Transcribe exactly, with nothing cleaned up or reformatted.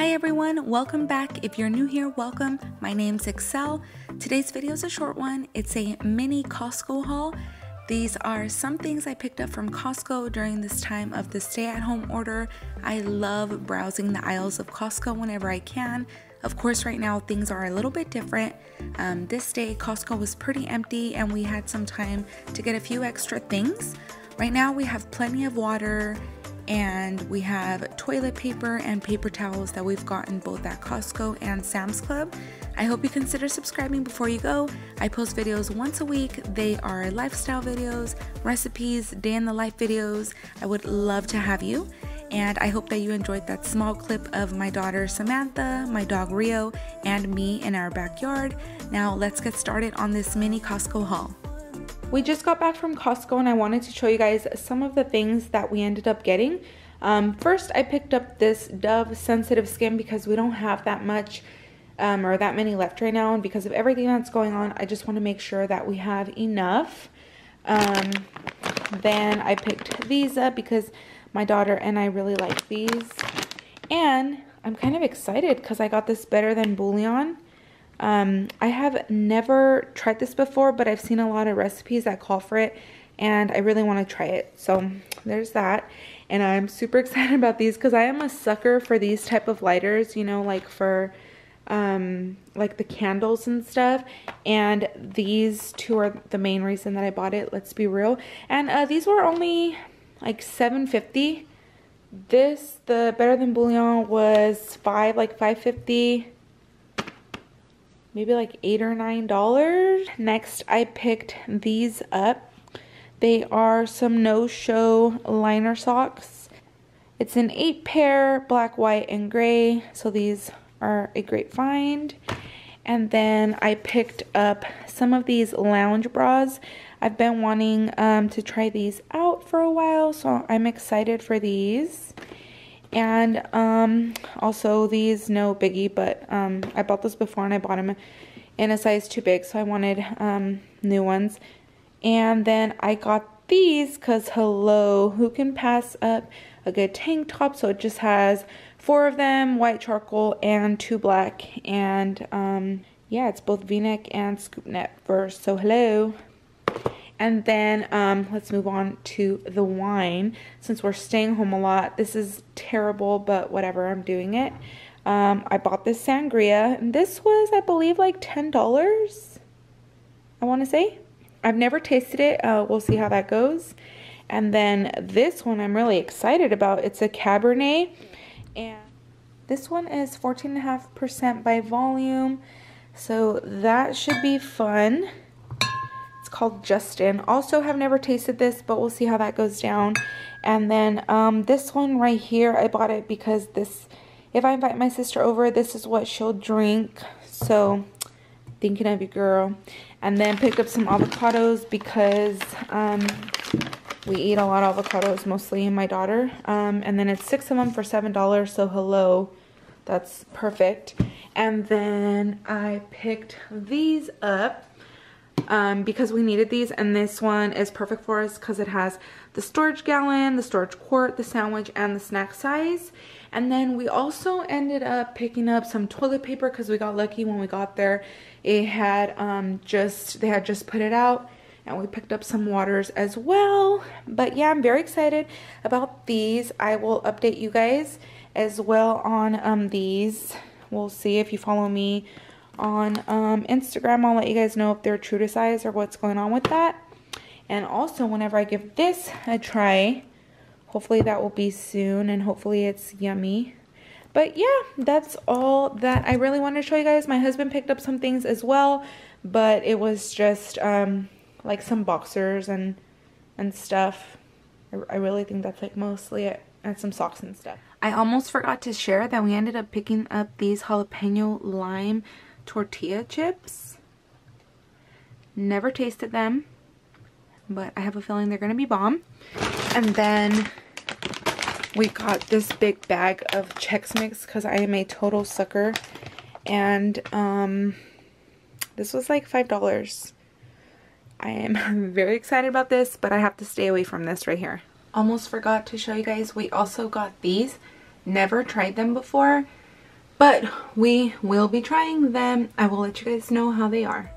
Hi everyone, welcome back. If you're new here, welcome. My name's Excel. Today's video is a short one. It's a mini Costco haul. These are some things I picked up from Costco during this time of the stay-at-home order. I love browsing the aisles of Costco whenever I can. Of course, right now things are a little bit different. Um, this day, Costco was pretty empty and we had some time to get a few extra things. Right now we have plenty of water, and we have toilet paper and paper towels that we've gotten both at Costco and Sam's Club. I hope you consider subscribing before you go. I post videos once a week. They are lifestyle videos, recipes, day in the life videos. I would love to have you. And I hope that you enjoyed that small clip of my daughter Samantha, my dog Rio, and me in our backyard. Now let's get started on this mini Costco haul. We just got back from Costco and I wanted to show you guys some of the things that we ended up getting. Um, first, I picked up this Dove Sensitive Skin because we don't have that much um, or that many left right now. And because of everything that's going on, I just want to make sure that we have enough. Um, then I picked Visa because my daughter and I really like these. And I'm kind of excited because I got this Better Than Bouillon. Um, I have never tried this before, but I've seen a lot of recipes that call for it and I really want to try it. So there's that. And I'm super excited about these because I am a sucker for these type of lighters, you know, like for um, like the candles and stuff. And these two are the main reason that I bought it, let's be real. And uh, these were only like seven fifty. This, the Better Than Bouillon, was five, like five fifty. Maybe like eight or nine dollars. Next, I picked these up. They are some no-show liner socks. It's an eight pair, black, white, and gray. So these are a great find. And then I picked up some of these lounge bras. I've been wanting um, to try these out for a while, so I'm excited for these. And um, also these, no biggie, but um, I bought this before and I bought them in a size too big, so I wanted um, new ones. And then I got these because, hello, who can pass up a good tank top? So it just has four of them, white charcoal and two black. And um, yeah, it's both V-neck and scoop neck first, so hello. And then um, let's move on to the wine. Since we're staying home a lot, this is terrible, but whatever, I'm doing it. Um, I bought this sangria, and this was, I believe, like ten dollars, I want to say. I've never tasted it. Uh, we'll see how that goes. And then this one I'm really excited about. It's a Cabernet, and this one is fourteen point five percent by volume, so that should be fun. Called Justin. Also have never tasted this, but we'll see how that goes down. And then um, this one right here, I bought it because this, if I invite my sister over, this is what she'll drink. So thinking of you, girl. And then picked up some avocados because um, we eat a lot of avocados, mostly my daughter. Um, and then it's six of them for seven dollars, so hello, that's perfect. And then I picked these up Um, because we needed these, and this one is perfect for us because it has the storage gallon, the storage quart, the sandwich, and the snack size. And then we also ended up picking up some toilet paper because we got lucky when we got there. It had um, just, they had just put it out, and we picked up some waters as well. But yeah, I'm very excited about these. I will update you guys as well on um, these. We'll see if you follow me on um, Instagram. I'll let you guys know if they're true to size or what's going on with that. And also, whenever I give this a try, hopefully that will be soon and hopefully it's yummy. But yeah, that's all that I really wanted to show you guys. My husband picked up some things as well, but it was just um, like some boxers and and stuff. I, I really think that's like mostly it, and some socks and stuff. I almost forgot to share that we ended up picking up these jalapeno lime tortilla chips. Never tasted them, but I have a feeling they're gonna be bomb. And then we got this big bag of Chex Mix because I am a total sucker, and um, this was like five dollars. I am very excited about this, but I have to stay away from this right here. Almost forgot to show you guys, we also got these. Never tried them before. but we will be trying them. I will let you guys know how they are.